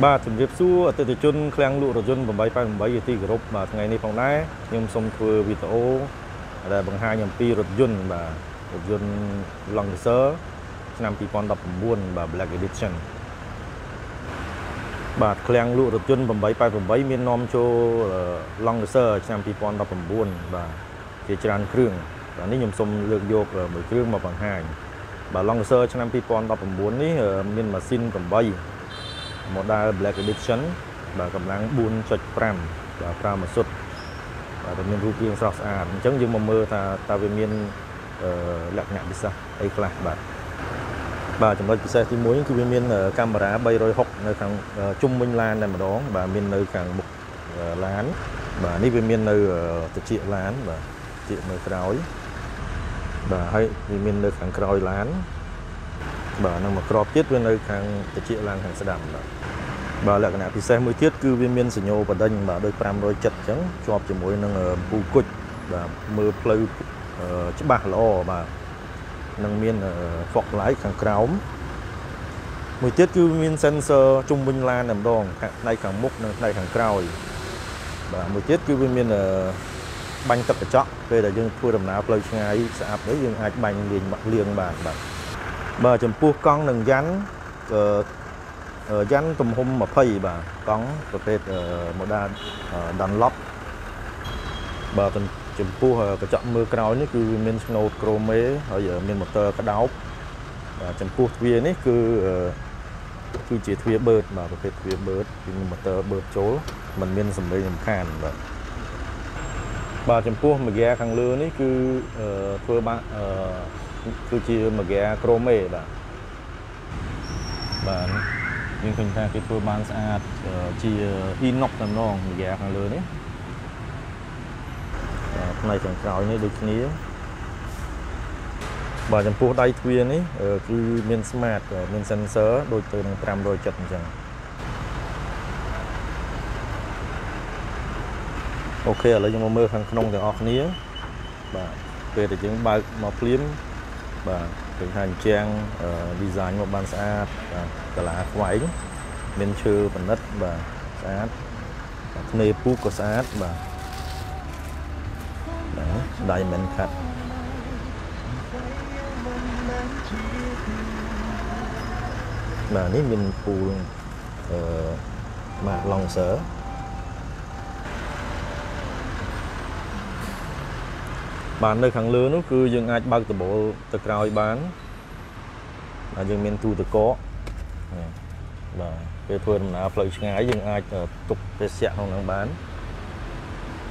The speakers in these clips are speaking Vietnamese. Ba chuẩn bị xu từ chun khang lụa chun và bay pan bay gì group mà ngày nay phòng này nhưng xong thưa video là bằng hai nhầm pi rồi chun và chun lần sớ năm pi con đập buôn và black edition và khang lụa rồi chun và bay pan và bay miền Nam cho lần sớ năm pi con đập buôn và cái tràn kêu và nếu nhưng xong lượng vô là một kêu mà bằng hai và lần sớ năm pi con đập buôn đấy miền mà xin còn bay một đa black edition và cầm láng buôn chật pram và pram một suất và tầm miên ruby sọc à chẳng như mầm mưa ta về miên lạc nhạn đi xa đây là bạn và chúng ta sẽ tìm mối cứ về miên camera bay rồi học nơi thằng Trung Minh Lan này mà đó và miên nơi càng mục lán và đi về miên nơi thực trị lán và chị nơi cõi và hay về miên nơi càng cõi lán và năng mà crop tiết bên nơi càng thực trị lán hàng sẽ đảm bảo và là cái này xe mới tiết cứ viên miên sỉ nhô và đành và đôi pram đôi chật trắng cho mỗi năng bù cột và mưa pleu chiếc bạc lò và năng miên phọc lái càng kéo mới tiết cứ miên sensor Trung Minh Lan nằm đòn này càng múc này càng kéo và mới tiết cứ viên miên banh tập chọn về để dương thua đầm ná pleu ngay sạp đấy dương ai banh liền mặt liền bàn bà chấm pua con đừng dán dán tùm hùm mà phây bà con về một đa đàn lóc bà chấm pua cái chọn mưa cào này cứ miền snow chrome ở giờ miền một tơ cái đáo bà chấm pua thuyền này cứ chỉ thuyền bớt bà về thuyền bớt miền một tơ bớt chỗ mình miền sầm đây nhầm khan bà chấm pua mà ghé khang lưa này cứ thưa bạn cứ chia một cái chrome và nhưng thành ra cái thua bán xa chia inox làm nong một cái hàng lớn đấy này chẳng cào như được ní và chẳng phu tay thuyền đấy cứ men smart men sensor đôi từ đường tram đôi chật chẳng ok là lấy mơ hàng nong để off ní và về để chứng bài màu phím và hình hành trang design một bàn xa và là quái bên chư và đất và sát nê pu của sát và đại mình khát là ní mình phù mà lòng sở bán nơi kháng lứa nó cứ dừng ai bác từ bộ từ còi bán là dừng miền thu từ có và về thường là phải ngái dừng ai tục về xe không đang bán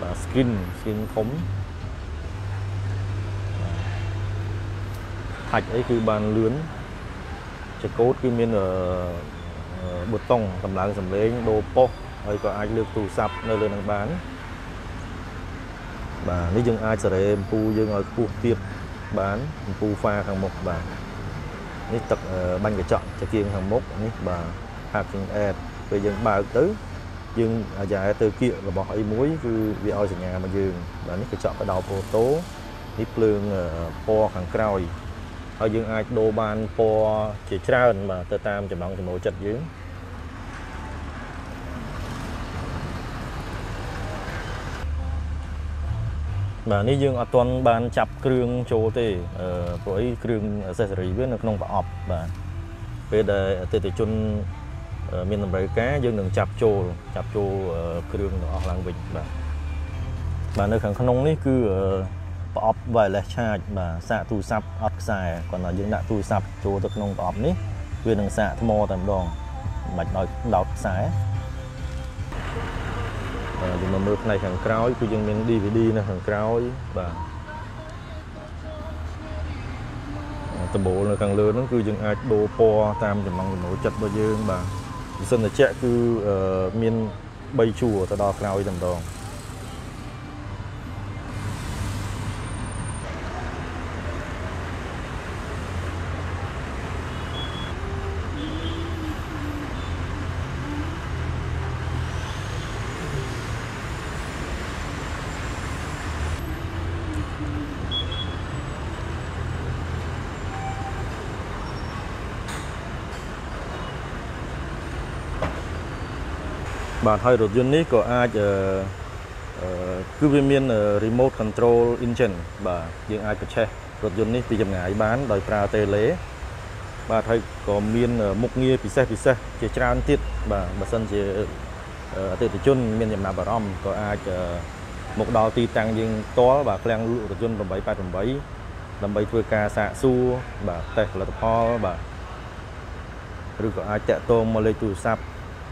và skin khống hạch ấy cứ bàn lướn chỉ cốt cứ miền ở bột tông cầm láng cầm lấy đồ po ấy có ai được tù sập nơi lên đang bán và nếu dừng ai sẽ để pu dừng ở pu tiệp bán pu pha hàng một và nếu tập ban cái chọn cho kia hàng mốt nếu bà hạt dừng e về dừng bà tứ dừng dài từ kia là bỏ ấy muối cứ vì ở nhà mà dừng và nếu cái chọn cái đầu ô tố nếu lương po hàng còi ở dừng ai đồ ban po chỉ trao mà tơ tam chỉ bằng chỉ màu chật dưới và nếu dương ở toàn bàn chập kêu châu thì với kêu xe rì với nước nông và ọp và về để từ chun miền Nam Bắc cá dương đừng chập châu kêu ở làng Vịnh và nơi kháng nông đấy cứ ọp vài lẻ cha và xạ thu sập ọp xài còn là dương đã thu sập châu nước nông và ọp đấy về đằng xạ tham mò tầm đòn bạch đói đào xài thì mà mưa này hàng cõi cứ dân mình đi về đi là hàng cõi và tầm bộ là càng lớn nó cứ dân ai đồ po tam chẳng bằng nổi chật bao nhiêu và dân là trẻ cứ miên bay chùa ta đo cõi tầm đòn Bạn hai rốt dân này có ai cứ viên miên remote control engine và những ai có che rốt dân này thì dòng ngài bán đòi pra tê lế và thầy có miên một nghe pisa chế trang tiết và sân chế từ chân miên nhầm nào bà rong có ai một đào ti tăng riêng to và clang lụa rốt dân tầm bảy vừa ca xạ su và tệ là tập ho và rồi có ai chạy tôm mà lấy tù sạp